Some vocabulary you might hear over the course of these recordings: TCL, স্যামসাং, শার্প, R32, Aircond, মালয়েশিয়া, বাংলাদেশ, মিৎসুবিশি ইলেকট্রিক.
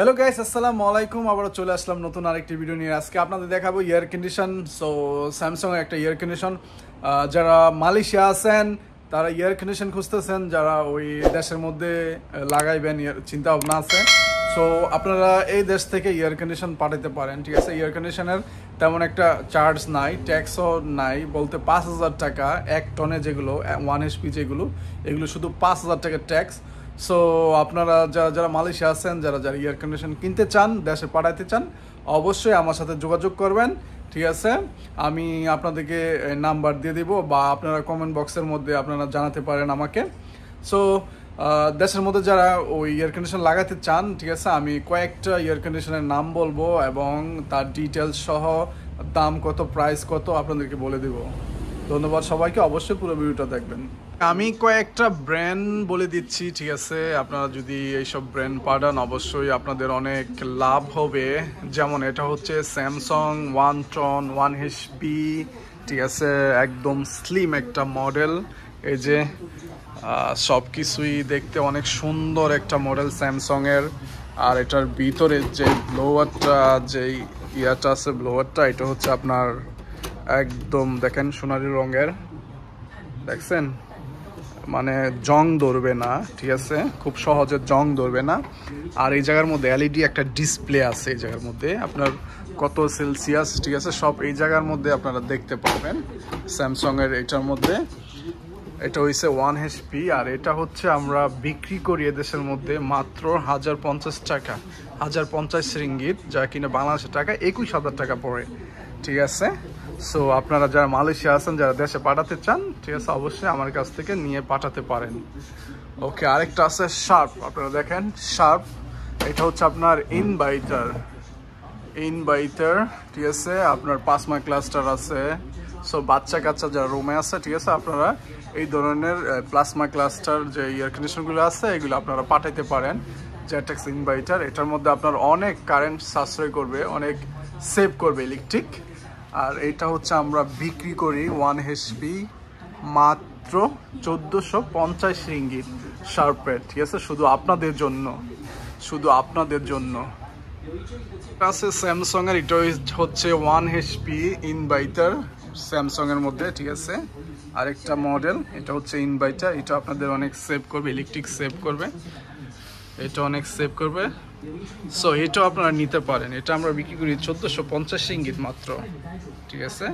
Hello guys, Assalamualaikum. আবারো চলে আসলাম নতুন আরেকটি ভিডিও নিয়ে। আজকে আপনাদের দেখাবো এয়ার কন্ডিশন। সো স্যামসাং এর একটা এয়ার কন্ডিশন, যারা মালয়েশিয়া আছেন তারা এয়ার কন্ডিশন খুঁজতেছেন, যারা ওই দেশের মধ্যে লাগাইবেন চিন্তা ভাবনা আছে, সো আপনারা এই দেশ থেকে এয়ার কন্ডিশন পাঠাতে পারেন। ঠিক আছে, এয়ার কন্ডিশনের তেমন একটা চার্জ নাই, ট্যাক্সও নাই, বলতে 5,000 টাকা এক টনে, যেগুলো 1 HP যেগুলো, এগুলো শুধু 5,000 টাকা ট্যাক্স। সো আপনারা যারা মালয়েশিয়া আছেন, যারা এয়ার কন্ডিশন কিনতে চান, দেশে পাঠাইতে চান, অবশ্যই আমার সাথে যোগাযোগ করবেন। ঠিক আছে, আমি আপনাদেরকে নাম্বার দিয়ে দিব, বা আপনারা কমেন্ট বক্সের মধ্যে আপনারা জানাতে পারেন আমাকে। সো দেশের মধ্যে যারা ওই এয়ার কন্ডিশন লাগাতে চান, ঠিক আছে, আমি কয়েকটা এয়ার কন্ডিশনের নাম বলবো এবং তার ডিটেলস সহ দাম কত, প্রাইস কত আপনাদেরকে বলে দেব। ধন্যবাদ সবাইকে, অবশ্যই পুরো ভিডিওটা দেখবেন। আমি কয়েকটা ব্র্যান্ড বলে দিচ্ছি, ঠিক আছে, আপনারা যদি এইসব ব্র্যান্ড পাঠান অবশ্যই আপনাদের অনেক লাভ হবে। যেমন এটা হচ্ছে স্যামসং 1 টন 1 HP, ঠিক আছে, একদম স্লিম একটা মডেল। এই যে সব কিছুই দেখতে অনেক সুন্দর একটা মডেল স্যামসংয়ের। আর এটার ভিতরে যে ব্লোয়ারটা, যেই ইয়াটা আছে ব্লোয়ারটা, এটা হচ্ছে আপনার একদম দেখেন সোনালি রঙের, দেখছেন, মানে জং ধরবে না, ঠিক আছে, খুব সহজে জং ধরবে না। আর এই জায়গার মধ্যে এলইডি একটা ডিসপ্লে আছে, এই জায়গার মধ্যে আপনার কত সেলসিয়াস, ঠিক আছে, সব এই জায়গার মধ্যে আপনারা দেখতে পাবেন স্যামসংয়ের এটার মধ্যে। এটা হচ্ছে 1 HP। আর এটা হচ্ছে আমরা বিক্রি করি এদেশের মধ্যে মাত্র 1050 টাকা, 1050 রিঙ্গিত, যা কিনা বাংলাদেশের টাকা 21,000 টাকা পড়ে। ঠিক আছে, সো আপনারা যারা মালয়েশিয়া আছেন, যারা দেশে পাঠাতে চান, ঠিক আছে, অবশ্যই আমার কাছ থেকে নিয়ে পাঠাতে পারেন। ওকে, আরেকটা আছে শার্প। আপনারা দেখেন শার্প, এটা হচ্ছে আপনার ইনভার্টার, ঠিক আছে, আপনার 5 মাইক ক্লাস্টার আছে। সো বাচ্চা কাচ্চা যারা রুমে আছে, ঠিক আছে, আপনারা এই ধরনের প্লাজমা ক্লাস্টার যে এয়ার কন্ডিশনগুলো আছে, এগুলো আপনারা পাঠাইতে পারেন। জেটেক্স ইনভার্টার, এটার মধ্যে আপনার অনেক কারেন্ট সাশ্রয় করবে, অনেক সেভ করবে ইলেকট্রিক। আর এটা হচ্ছে আমরা বিক্রি করি 1 HP মাত্র 1450 রিঙ্গিত শার্পের, ঠিক আছে, শুধু আপনাদের জন্য, শুধু আপনাদের জন্য। এটা আছে স্যামসংয়ের, এটা হচ্ছে 1 HP ইনভার্টার স্যামসংয়ের মধ্যে, ঠিক আছে, আরেকটা মডেল। এটা হচ্ছে ইনভার্টার, এটা আপনাদের অনেক সেভ করবে, ইলেকট্রিক সেভ করবে, এটা অনেক সেভ করবে। সো এটাও আপনারা নিতে পারেন। এটা আমরা বিক্রি করি 1450 রিঙ্গিত মাত্র, ঠিক আছে,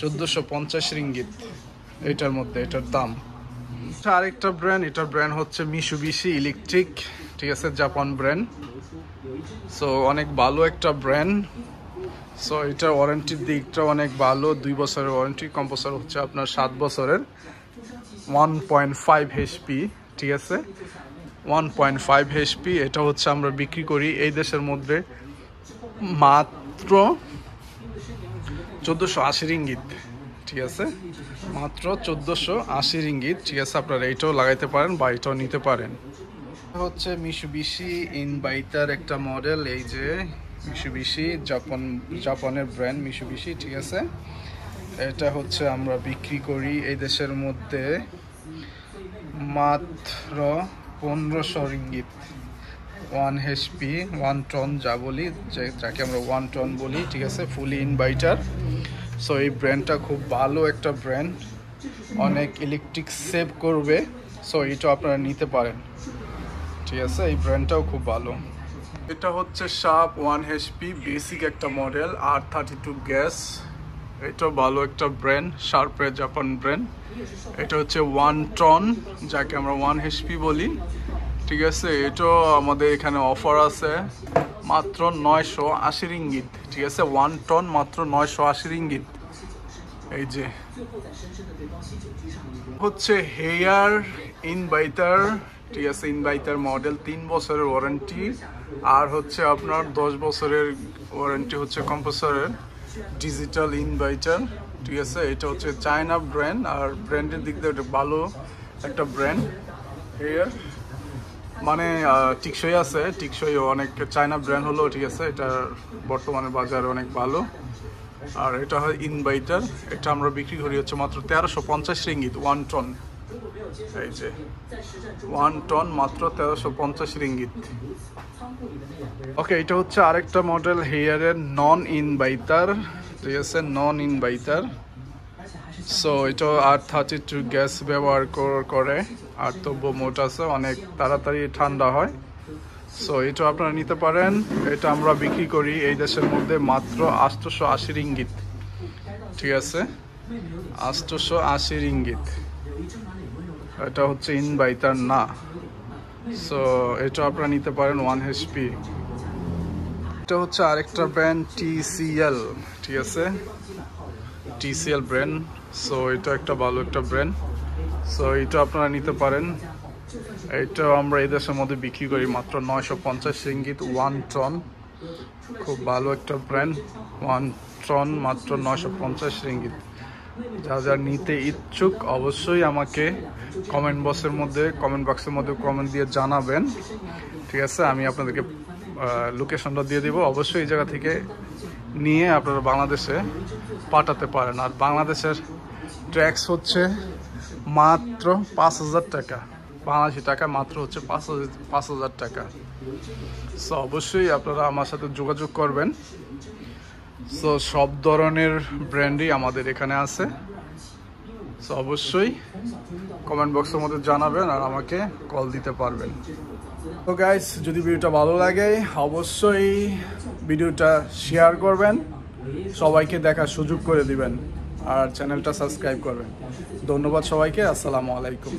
1450 রিঙ্গিত এটার মধ্যে, এটার দাম। আরেকটা ব্র্যান্ড, এটার ব্র্যান্ড হচ্ছে মিৎসুবিশি ইলেকট্রিক, ঠিক আছে, জাপান ব্র্যান্ড। সো অনেক ভালো একটা ব্র্যান্ড। সো এটার ওয়ারেন্টির দিকটা অনেক ভালো, 2 বছরের ওয়ারেন্টি, কম্পালসার হচ্ছে আপনার 7 বছরের। 1.5 HP, ঠিক আছে, 1.5 HP। এটা হচ্ছে আমরা বিক্রি করি এই দেশের মধ্যে মাত্র 1480 রিঙ্গিত, ঠিক আছে, মাত্র 1480 রিঙ্গিত, ঠিক আছে, আপনারা এইটাও লাগাইতে পারেন বা এটাও নিতে পারেন। হচ্ছে মিৎসুবিশি ইনভার্টার একটা মডেল, এই যে মিৎসুবিশি, জাপানের ব্র্যান্ড মিৎসুবিশি, ঠিক আছে, এটা হচ্ছে আমরা বিক্রি করি এই দেশের মধ্যে মাত্র 1500 রিঙ্গিত। 1 HP, 1 টন যা বলি, যাকে আমরা 1 টন বলি, ঠিক আছে, ফুলি ইনভার্টার। সো এই ব্র্যান্ডটা খুব ভালো একটা ব্র্যান্ড, অনেক ইলেকট্রিক সেভ করবে, সো এটা আপনারা নিতে পারেন, ঠিক আছে, এই ব্র্যান্ডটাও খুব ভালো। এটা হচ্ছে শার্প 1 HP বেসিক একটা মডেল, R32 গ্যাস, এটা ভালো একটা ব্র্যান্ড, শার্পের জাপান ব্র্যান্ড। এটা হচ্ছে 1 টন, যাকে আমরা 1 HP বলি, ঠিক আছে, এটাও আমাদের এখানে অফার আছে মাত্র 980 রিঙ্গিত, ঠিক আছে, 1 টন মাত্র 980 রিঙ্গিত। এই যে হচ্ছে হেয়ার ইনভার্টার, ঠিক আছে, ইনভার্টার মডেল, 3 বছরের ওয়ারেন্টি, আর হচ্ছে আপনার 10 বছরের ওয়ারেন্টি হচ্ছে কম্পালসারি। ডিজিটাল ইনভার্টার, ঠিক আছে, এটা হচ্ছে চায়না ব্র্যান্ড, আর ব্র্যান্ডের দিক দিয়ে এটা ভালো একটা ব্র্যান্ড। হেয়ার মানে টিকসই আছে, টিকসই অনেক, চায়না ব্র্যান্ড হলো, ঠিক আছে, এটা বর্তমানে বাজারে অনেক ভালো। আর এটা হয় ইনভার্টার, এটা আমরা বিক্রি করি হচ্ছে মাত্র 1350 রিঙ্গিত 1 টন, 1 টন মাত্র 1350 রিঙ্গিত। ওকে, এটা হচ্ছে আরেকটা মডেল হিয়ারের নন ইনভার্টার, ঠিক আছে, নন ইনভার্টার। সো এটা 832 গ্যাস ব্যবহার করে, আর তো মোট আছে, অনেক তাড়াতাড়ি ঠান্ডা হয়। সো এটা আপনারা নিতে পারেন। এটা আমরা বিক্রি করি এই দেশের মধ্যে মাত্র 880 রিঙ্গিত, ঠিক আছে, 880 রিঙ্গিত। এটা হচ্ছে ইনভার্টার না। সো এটা আপনারা নিতে পারেন 1 HP। এটা হচ্ছে আরেকটা ব্র্যান্ড TCL, ঠিক আছে, TCL ব্র্যান্ড। সো এটা একটা ভালো একটা ব্র্যান্ড। সো এটা আপনারা নিতে পারেন। এটা আমরা এই দেশের মধ্যে বিক্রি করি মাত্র 950 রিঙ্গিত, 1 টন। খুব ভালো একটা ব্র্যান্ড, 1 টন মাত্র 950 রিঙ্গিত। যা যা নিতে ইচ্ছুক অবশ্যই আমাকে কমেন্ট বক্সের মধ্যে কমেন্ট দিয়ে জানাবেন, ঠিক আছে। আমি আপনাদেরকে লোকেশনটা দিয়ে দেবো। অবশ্যই এই জায়গা থেকে নিয়ে আপনারা বাংলাদেশে পাঠাতে পারেন। আর বাংলাদেশের ট্যাক্স হচ্ছে মাত্র 5000 টাকা, বাংলাদেশি টাকা মাত্র হচ্ছে 5000 টাকা। সো অবশ্যই আপনারা আমার সাথে যোগাযোগ করবেন। সো সব ধরনের ব্র্যান্ডই আমাদের এখানে আছে। সো অবশ্যই কমেন্ট বক্সের মধ্যে জানাবেন আর আমাকে কল দিতে পারবেন। তো গাইস, যদি ভিডিওটা ভালো লাগে অবশ্যই ভিডিওটা শেয়ার করবেন, সবাইকে দেখার সুযোগ করে দিবেন, আর চ্যানেলটা সাবস্ক্রাইব করবেন। ধন্যবাদ সবাইকে। আসসালামু আলাইকুম।